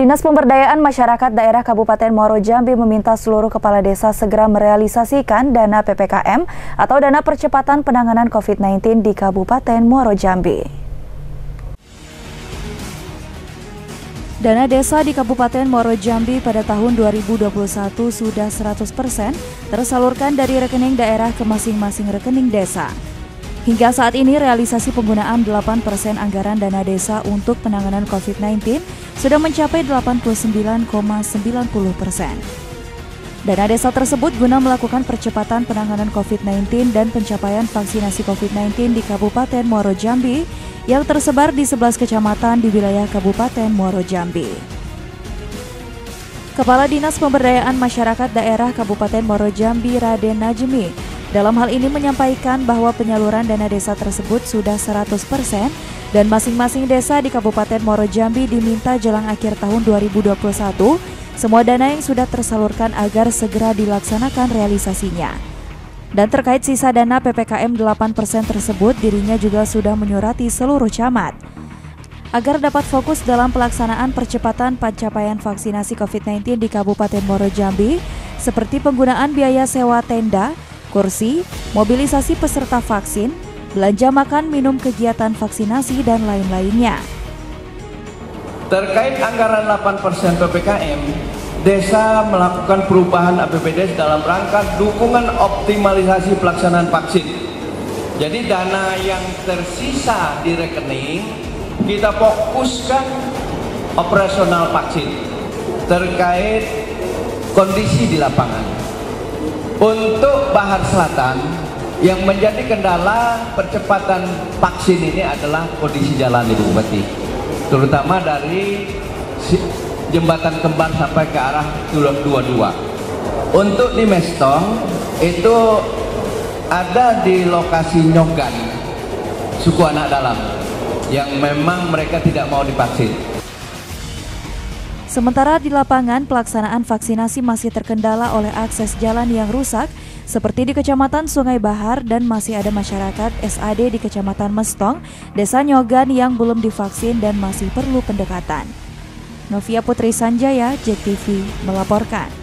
Dinas Pemberdayaan Masyarakat Daerah Kabupaten Muaro Jambi meminta seluruh kepala desa segera merealisasikan dana PPKM atau dana percepatan penanganan COVID-19 di Kabupaten Muaro Jambi. Dana desa di Kabupaten Muaro Jambi pada tahun 2021 sudah 100% tersalurkan dari rekening daerah ke masing-masing rekening desa. Hingga saat ini realisasi penggunaan 8% anggaran dana desa untuk penanganan COVID-19 sudah mencapai 89,90%. Dana desa tersebut guna melakukan percepatan penanganan COVID-19 dan pencapaian vaksinasi COVID-19 di Kabupaten Muaro Jambi yang tersebar di 11 kecamatan di wilayah Kabupaten Muaro Jambi. Kepala Dinas Pemberdayaan Masyarakat Daerah Kabupaten Muaro Jambi, Raden Najmi, dalam hal ini menyampaikan bahwa penyaluran dana desa tersebut sudah 100% dan masing-masing desa di Kabupaten Muaro Jambi diminta jelang akhir tahun 2021 semua dana yang sudah tersalurkan agar segera dilaksanakan realisasinya. Dan terkait sisa dana PPKM 8% tersebut, dirinya juga sudah menyurati seluruh camat agar dapat fokus dalam pelaksanaan percepatan pencapaian vaksinasi COVID-19 di Kabupaten Muaro Jambi seperti penggunaan biaya sewa tenda, kursi, mobilisasi peserta vaksin, belanja makan, minum kegiatan vaksinasi, dan lain-lainnya. Terkait anggaran 8% PPKM, desa melakukan perubahan APBD dalam rangka dukungan optimalisasi pelaksanaan vaksin. Jadi dana yang tersisa di rekening, kita fokuskan operasional vaksin terkait kondisi di lapangan. Untuk Bahar Selatan, yang menjadi kendala percepatan vaksin ini adalah kondisi jalan Ibu Bupati, terutama dari jembatan kembar sampai ke arah Jl. 22. Untuk di Mestong, itu ada di lokasi Nyogan, suku anak dalam, yang memang mereka tidak mau divaksin. Sementara di lapangan, pelaksanaan vaksinasi masih terkendala oleh akses jalan yang rusak seperti di Kecamatan Sungai Bahar dan masih ada masyarakat SAD di Kecamatan Mestong, Desa Nyogan yang belum divaksin dan masih perlu pendekatan. Novia Putri Sanjaya, Jek TV, melaporkan.